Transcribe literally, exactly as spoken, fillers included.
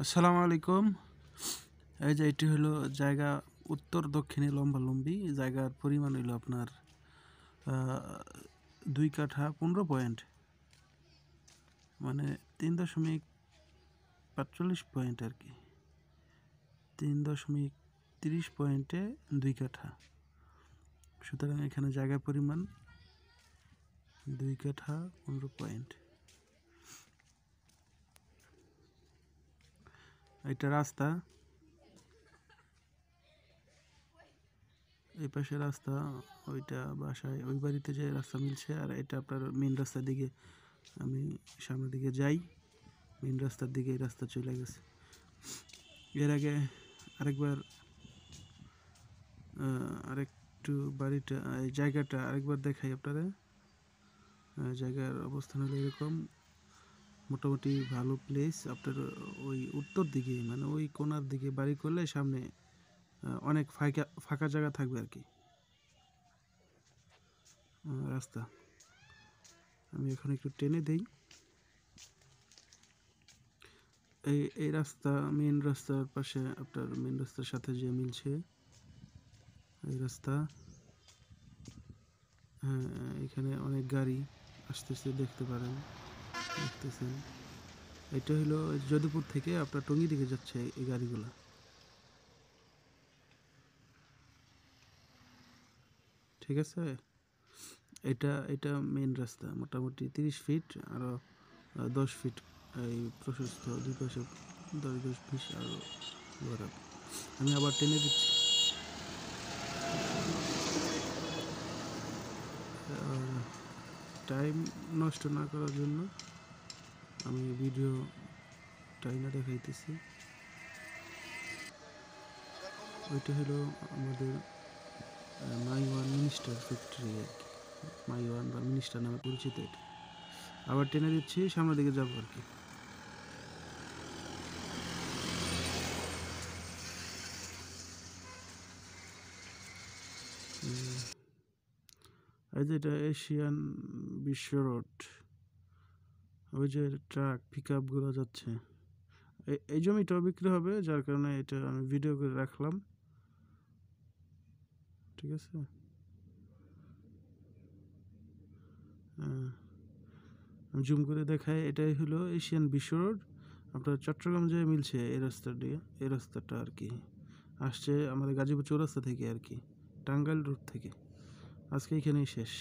আসসালামু আলাইকুম। এই যে এটি হলো জায়গা উত্তর দক্ষিণে লম্বা লম্বি, জায়গার পরিমাণ হলো আপনার দুই কাঠা পনেরো পয়েন্ট, মানে তিন দশমিক পাঁচচল্লিশ পয়েন্ট আর কি, তিন দশমিক তিরিশ পয়েন্টে দুই কাঠা। সুতরাং এখানে জায়গার পরিমাণ দুই কাঠা পনেরো পয়েন্ট। এটা রাস্তা, এই পাশে রাস্তা, ওইটা বাসায় ওই বাড়িতে যে রাস্তা মিলছে, আর এটা আপনার মেন রাস্তার দিকে, আমি সামনের দিকে যাই, মেন রাস্তার দিকে এই রাস্তা চলে গেছে। এর আগে আরেকবার আরেকটু বাড়িটা, এই জায়গাটা আরেকবার দেখাই আপনারা। জায়গার অবস্থান হলো এরকম, মোটামুটি ভালো প্লেস। আপনার ওই উত্তর দিকে, মানে ওই কোণার দিকে বাড়ি করলে সামনে অনেক ফাঁকা ফাঁকা জায়গা থাকবে আর কি। রাস্তা আমি এখন একটু টেনে দেই। এই এই রাস্তা মেন রাস্তার পাশে, আপনার মেন রাস্তার সাথে যে মিলছে এই রাস্তা। হ্যাঁ, এখানে অনেক গাড়ি আসতেছে, দেখতে পারেন, দেখতেছেন। এটা হলো যদুপুর থেকে আপনার টঙ্গী দিকে যাচ্ছে এই গাড়িগুলো। ঠিক আছে, এটা এটা মেন রাস্তা, মোটামুটি তিরিশ ফিট আর দশ ফিট এই প্রশস্ত, দুই পাশে দশ দশ ফিট আরও বরাবর। আমি আবার টেনে দিচ্ছি। টাইম নষ্ট না করার জন্য আমি ভিডিও টাইমে দেখাইতেছি। ওইটা হলো আমাদের মাইওয়ান মিনিস্টার ফ্যাক্টরি আর কি, মাইওয়ান বা মিনিস্টার নামে পরিচিত। এটা আবার টেনে দিচ্ছি, সামনের দিকে যাবো আর কি। এই যে এটা এশিয়ান বিশ্ব রোড, ওই যে ট্রাক পিক আপগুলো যাচ্ছে। এই জমিটাও বিক্রি হবে, যার কারণে এটা আমি ভিডিও করে রাখলাম। ঠিক আছে, আমি জুম করে দেখাই। এটাই হলো এশিয়ান বিশ্ব রোড, আপনার চট্টগ্রাম যে মিলছে এই রাস্তা দিয়ে, এই রাস্তাটা আর কি আসছে আমাদের গাজীপুর চৌরাস্তা থেকে আর কি, টাঙ্গাইল রোড থেকে। আজকে এখানেই শেষ।